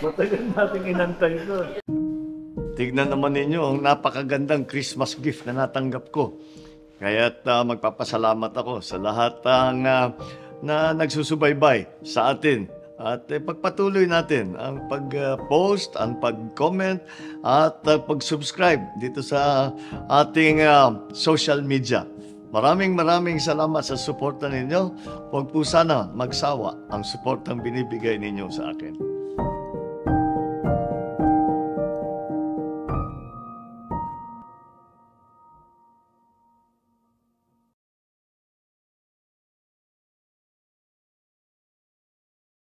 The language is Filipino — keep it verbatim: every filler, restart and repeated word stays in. Matagal natin inantay ito. Tignan naman ninyo ang napakagandang Christmas gift na natanggap ko. Kaya't uh, magpapasalamat ako sa lahat ang, uh, na nagsusubaybay sa atin. At eh, pagpatuloy natin ang pag-post, uh, ang pag-comment, at uh, pag-subscribe dito sa ating uh, social media. Maraming maraming salamat sa suporta ninyo. Huwag po sana magsawa ang suportang binibigay ninyo sa akin.